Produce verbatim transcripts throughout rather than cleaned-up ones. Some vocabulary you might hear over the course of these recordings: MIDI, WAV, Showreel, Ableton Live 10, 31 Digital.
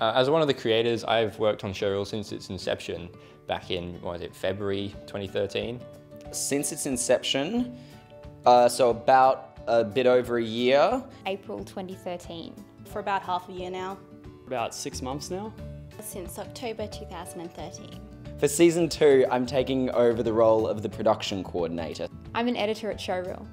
Uh, as one of the creators, I've worked on Showreel since its inception back in, what was it, February twenty thirteen? Since its inception, uh, so about a bit over a year. April twenty thirteen. For about half a year now. About six months now. Since October two thousand thirteen. For season two, I'm taking over the role of the production coordinator. I'm an editor at Showreel.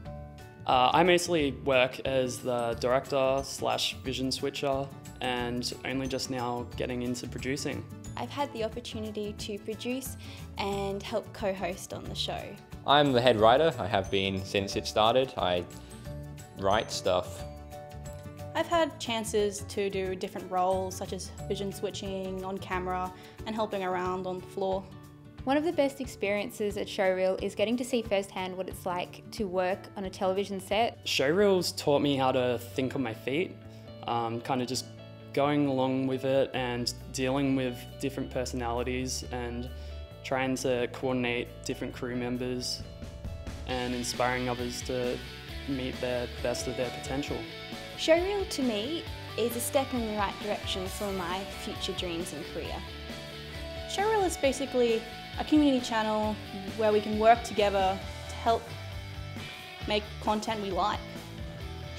Uh, I mostly work as the director slash vision switcher and only just now getting into producing. I've had the opportunity to produce and help co-host on the show. I'm the head writer. I have been since it started. I write stuff. I've had chances to do different roles such as vision switching, on camera and helping around on the floor. One of the best experiences at Showreel is getting to see firsthand what it's like to work on a television set. Showreel's taught me how to think on my feet, um, kind of just going along with it and dealing with different personalities and trying to coordinate different crew members and inspiring others to meet their best of their potential. Showreel to me is a step in the right direction for my future dreams and career. Showreel is basically a community channel where we can work together to help make content we like.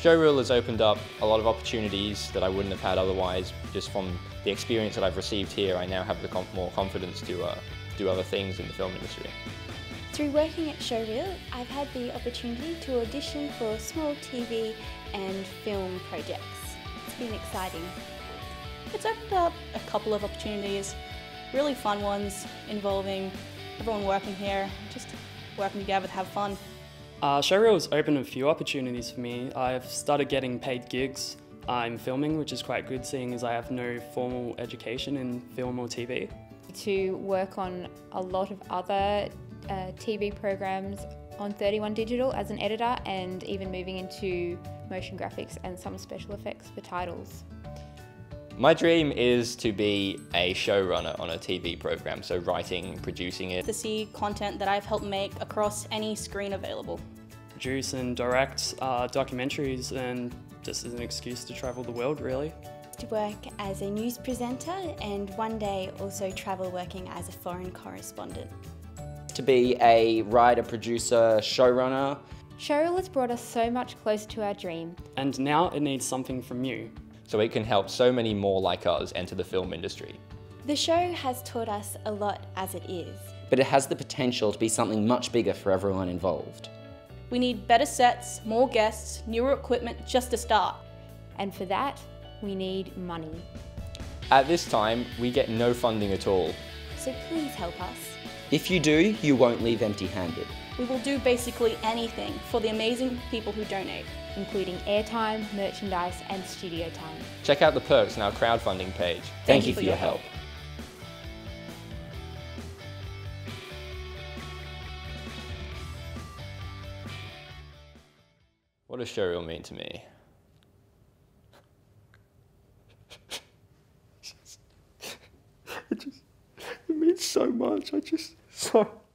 Showreel has opened up a lot of opportunities that I wouldn't have had otherwise. Just from the experience that I've received here, I now have the com more confidence to uh, do other things in the film industry. Through working at Showreel, I've had the opportunity to audition for small T V and film projects. It's been exciting. It's opened up a couple of opportunities. Really fun ones involving everyone working here, just working together to have fun. Uh, Showreel has opened a few opportunities for me. I've started getting paid gigs uh, in filming, which is quite good seeing as I have no formal education in film or T V. To work on a lot of other uh, T V programs on thirty-one Digital as an editor and even moving into motion graphics and some special effects for titles. My dream is to be a showrunner on a T V program, so writing, producing it. To see content that I've helped make across any screen available. Produce and direct uh, documentaries, and just as an excuse to travel the world, really. To work as a news presenter and one day also travel working as a foreign correspondent. To be a writer, producer, showrunner. Showreel has brought us so much closer to our dream. And now it needs something from you. So it can help so many more like us enter the film industry. The show has taught us a lot as it is. But it has the potential to be something much bigger for everyone involved. We need better sets, more guests, newer equipment just to start. And for that, we need money. At this time, we get no funding at all. So please help us. If you do, you won't leave empty-handed. We will do basically anything for the amazing people who donate, including airtime, merchandise, and studio time. Check out the perks on our crowdfunding page. Thank, Thank you for, for your help. help. What does Showreel mean to me? It just, it means so much. I just, so.